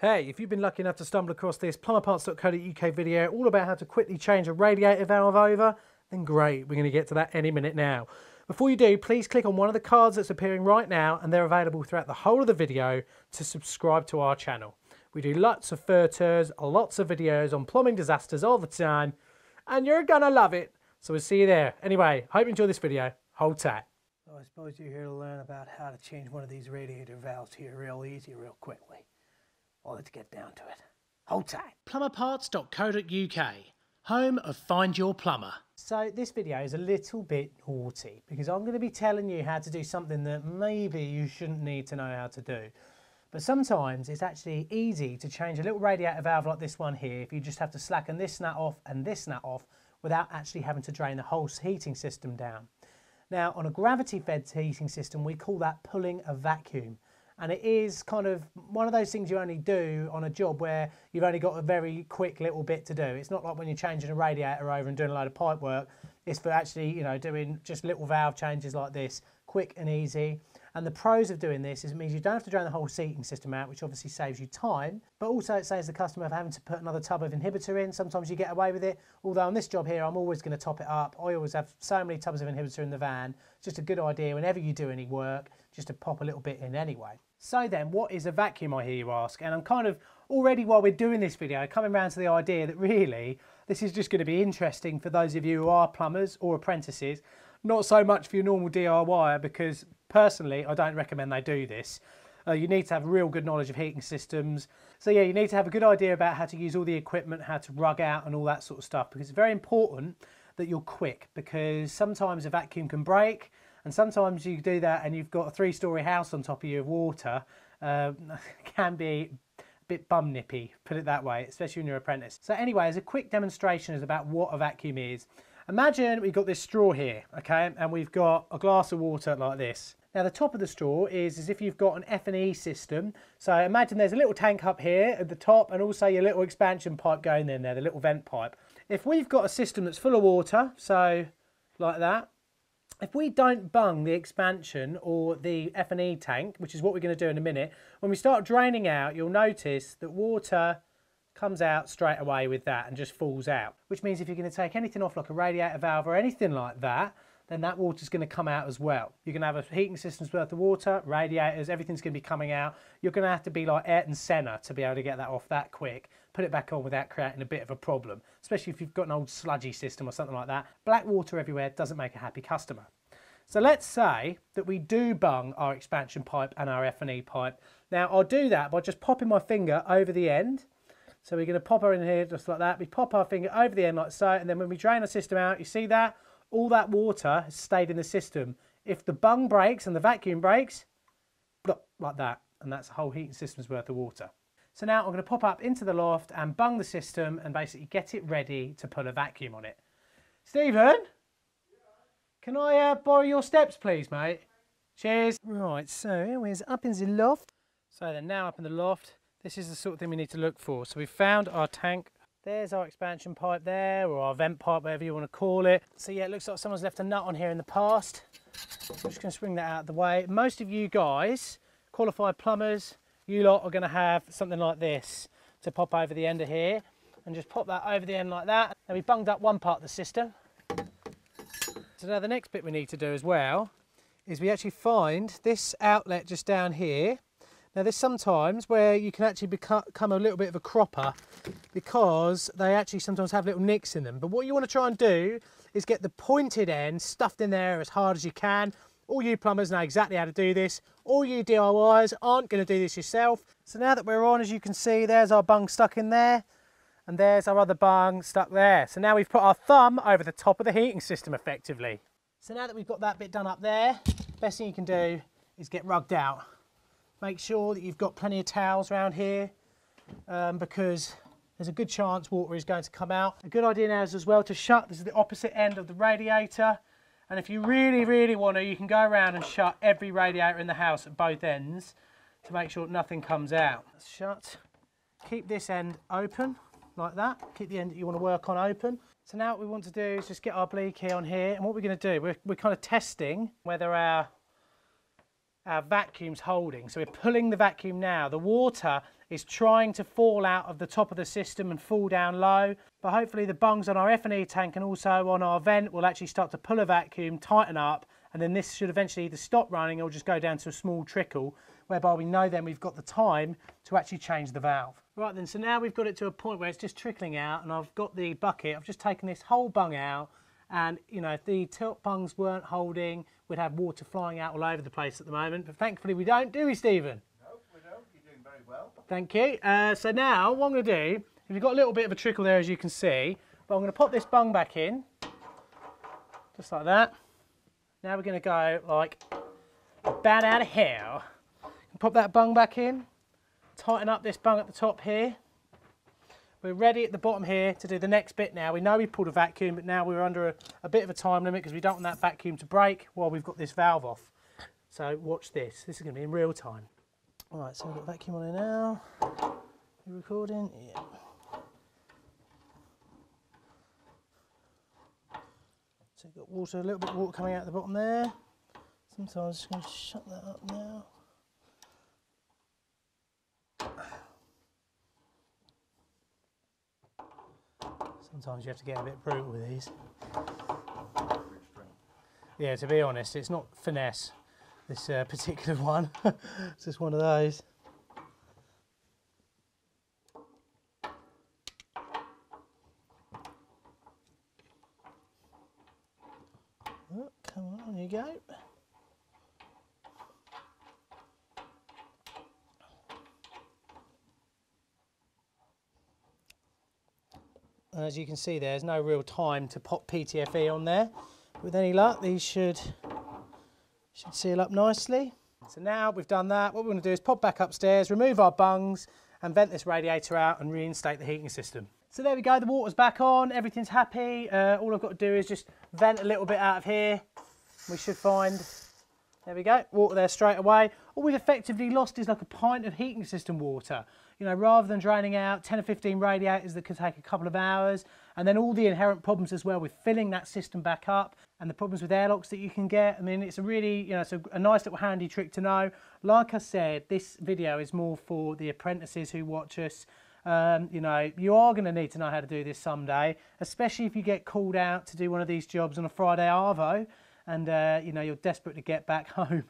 Hey, if you've been lucky enough to stumble across this plumberparts.co.uk video all about how to quickly change a radiator valve over, then great, we're going to get to that any minute now. Before you do, please click on one of the cards that's appearing right now, and they're available throughout the whole of the video to subscribe to our channel. We do lots of fur tours, lots of videos on plumbing disasters all the time, and you're gonna love it. So we'll see you there. Anyway, hope you enjoy this video. Hold tight. So I suppose you're here to learn about how to change one of these radiator valves here real easy, real quickly. Well, let's get down to it. Hold tight. Plumberparts.co.uk, home of Find Your Plumber. So this video is a little bit naughty because I'm going to be telling you how to do something that maybe you shouldn't need to know how to do. But sometimes it's actually easy to change a little radiator valve like this one here if you just have to slacken this nut off and this nut off without actually having to drain the whole heating system down. Now, on a gravity-fed heating system, we call that pulling a vacuum. And it is kind of one of those things you only do on a job where you've only got a very quick little bit to do. It's not like when you're changing a radiator over and doing a load of pipe work. It's for actually, you know, doing just little valve changes like this, quick and easy. And the pros of doing this is it means you don't have to drain the whole seating system out, which obviously saves you time, but also it saves the customer of having to put another tub of inhibitor in. Sometimes you get away with it, although on this job here, I'm always going to top it up. I always have so many tubs of inhibitor in the van. It's just a good idea whenever you do any work, just to pop a little bit in anyway. So then, what is a vacuum, I hear you ask? And I'm kind of already, while we're doing this video, coming round to the idea that really, this is just going to be interesting for those of you who are plumbers or apprentices, not so much for your normal DIYer, because personally, I don't recommend they do this. You need to have real good knowledge of heating systems. So yeah, you need to have a good idea about how to use all the equipment, how to rug out and all that sort of stuff, because it's very important that you're quick, because sometimes a vacuum can break, and sometimes you do that and you've got a three-storey house on top of you of water. Can be a bit bum nippy, put it that way, especially when you're an apprentice. So anyway, as a quick demonstration is about what a vacuum is. Imagine we've got this straw here, okay, and we've got a glass of water like this. Now the top of the straw is as if you've got an F&E system. So imagine there's a little tank up here at the top and also your little expansion pipe going in there, the little vent pipe. If we've got a system that's full of water, so like that, if we don't bung the expansion or the F&E tank, which is what we're going to do in a minute, when we start draining out, you'll notice that water comes out straight away with that and just falls out. Which means if you're going to take anything off like a radiator valve or anything like that, then that water's going to come out as well. You're going to have a heating system's worth of water, radiators, everything's going to be coming out. You're going to have to be like Ayrton Senna to be able to get that off that quick, put it back on without creating a bit of a problem, especially if you've got an old sludgy system or something like that. Black water everywhere doesn't make a happy customer. So let's say that we do bung our expansion pipe and our F&E pipe. Now I'll do that by just popping my finger over the end. So we're going to pop her in here just like that. We pop our finger over the end like so, and then when we drain our system out, you see that? All that water has stayed in the system. If the bung breaks and the vacuum breaks, like that, and that's a whole heating system's worth of water. So now I'm going to pop up into the loft and bung the system and basically get it ready to pull a vacuum on it. Stephen, can I borrow your steps please, mate? Cheers. Right, so we're up in the loft. So then now up in the loft, this is the sort of thing we need to look for. So we've found our tank. There's our expansion pipe there, or our vent pipe, whatever you want to call it. So yeah, it looks like someone's left a nut on here in the past. I'm just going to swing that out of the way. Most of you guys, qualified plumbers, you lot are going to have something like this to pop over the end of here and just pop that over the end like that. Now we've bunged up one part of the system. So now the next bit we need to do as well is we actually find this outlet just down here. Now there's sometimes where you can actually become a little bit of a cropper because they actually sometimes have little nicks in them. But what you want to try and do is get the pointed end stuffed in there as hard as you can. All you plumbers know exactly how to do this. All you DIYers aren't going to do this yourself. So now that we're on, as you can see, there's our bung stuck in there and there's our other bung stuck there. So now we've put our thumb over the top of the heating system effectively. So now that we've got that bit done up there, best thing you can do is get rugged out. Make sure that you've got plenty of towels around here because there's a good chance water is going to come out. A good idea now is as well to shut, this is the opposite end of the radiator, and if you really, really want to, you can go around and shut every radiator in the house at both ends to make sure nothing comes out. Shut, keep this end open like that, keep the end that you want to work on open. So now what we want to do is just get our bleaky on here, and what we're going to do, we're kind of testing whether our vacuum's holding. So we're pulling the vacuum now. The water is trying to fall out of the top of the system and fall down low. But hopefully the bungs on our F&E tank and also on our vent will actually start to pull a vacuum, tighten up, and then this should eventually either stop running or just go down to a small trickle, whereby we know then we've got the time to actually change the valve. Right then, so now we've got it to a point where it's just trickling out, and I've got the bucket, I've just taken this whole bung out, and you know, if the tilt bungs weren't holding, we'd have water flying out all over the place at the moment, but thankfully we don't, do we, Stephen? No, we don't. You're doing very well. Thank you. So now what I'm going to do, we've got a little bit of a trickle there as you can see, but I'm going to pop this bung back in, just like that. Now we're going to go like bat out of hell. Pop that bung back in, tighten up this bung at the top here. We're ready at the bottom here to do the next bit now. We know we pulled a vacuum, but now we're under a bit of a time limit because we don't want that vacuum to break while we've got this valve off. So watch this. This is going to be in real time. All right, so we've got the vacuum on here now. You recording? Yeah. So we've got water, a little bit of water coming out the bottom there. Sometimes I'm just going to shut that up now. Sometimes you have to get a bit brutal with these. Yeah, to be honest, it's not finesse, this particular one. It's just one of those. Oh, come on, here you go. And as you can see, there's no real time to pop PTFE on there. With any luck, these should seal up nicely. So now we've done that, what we're going to do is pop back upstairs, remove our bungs and vent this radiator out and reinstate the heating system. So there we go, the water's back on, everything's happy. All I've got to do is just vent a little bit out of here. We should find, there we go, water there straight away. All we've effectively lost is like a pint of heating system water. You know, rather than draining out 10 or 15 radiators that could take a couple of hours, and then all the inherent problems as well with filling that system back up and the problems with airlocks that you can get. I mean, it's a really, you know, it's a nice little handy trick to know. Like I said, this video is more for the apprentices who watch us. You know, you are going to need to know how to do this someday, especially if you get called out to do one of these jobs on a Friday arvo and, you know, you're desperate to get back home.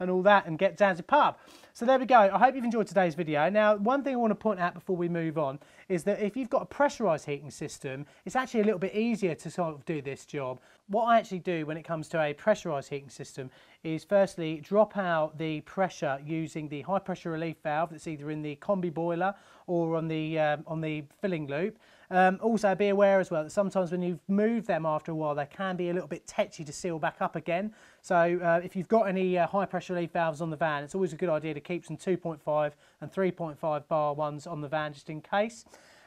And all that and get down to the pub. So there we go. I hope you've enjoyed today's video. Now, one thing I want to point out before we move on is that if you've got a pressurised heating system, it's actually a little bit easier to sort of do this job. What I actually do when it comes to a pressurised heating system is firstly drop out the pressure using the high pressure relief valve that's either in the combi boiler or on the filling loop. Also be aware as well that sometimes when you've moved them after a while, they can be a little bit tetchy to seal back up again. So if you've got any high pressure relief valves on the van, it's always a good idea to keep some 2.5 and 3.5 bar ones on the van just in case.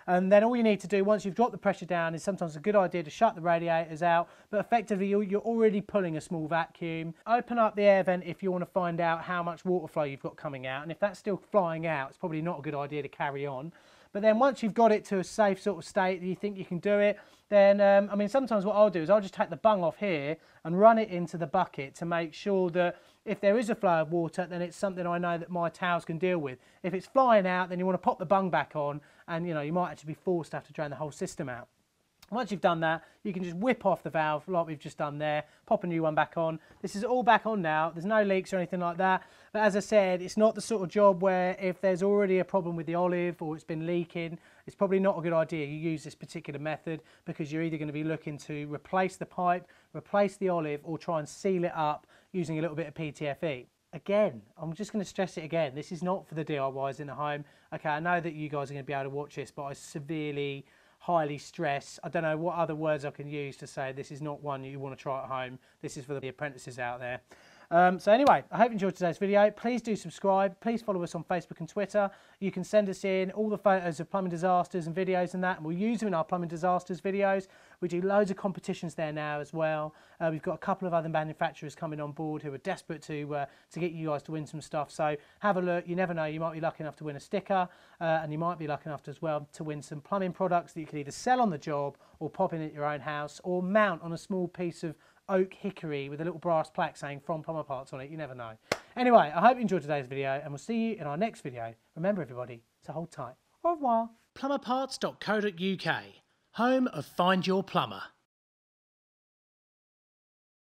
And then all you need to do once you've dropped the pressure down is sometimes a good idea to shut the radiators out, but effectively you're already pulling a small vacuum. Open up the air vent if you want to find out how much water flow you've got coming out, and if that's still flying out, it's probably not a good idea to carry on. But then once you've got it to a safe sort of state that you think you can do it, then, I mean, sometimes what I'll do is I'll just take the bung off here and run it into the bucket to make sure that if there is a flow of water, then it's something I know that my towels can deal with. If it's flying out, then you want to pop the bung back on and, you know, you might actually be forced to have to drain the whole system out. Once you've done that, you can just whip off the valve like we've just done there, pop a new one back on. This is all back on now, there's no leaks or anything like that. But as I said, it's not the sort of job where if there's already a problem with the olive or it's been leaking, it's probably not a good idea you use this particular method, because you're either going to be looking to replace the pipe, replace the olive, or try and seal it up using a little bit of PTFE. Again, I'm just going to stress it again, this is not for the DIYs in the home. Okay, I know that you guys are going to be able to watch this, but I severely... highly stressed. I don't know what other words I can use to say this is not one you want to try at home. This is for the apprentices out there. So anyway, I hope you enjoyed today's video. Please do subscribe. Please follow us on Facebook and Twitter. You can send us in all the photos of plumbing disasters and videos and that, and we'll use them in our plumbing disasters videos. We do loads of competitions there now as well. We've got a couple of other manufacturers coming on board who are desperate to get you guys to win some stuff. So have a look. You never know. You might be lucky enough to win a sticker, and you might be lucky enough to, as well to win some plumbing products that you can either sell on the job or pop in at your own house or mount on a small piece of oak hickory with a little brass plaque saying from Plumber Parts on it. You never know. Anyway, I hope you enjoyed today's video and we'll see you in our next video. Remember everybody to hold tight. Au revoir. plumberparts.co.uk, home of Find Your Plumber.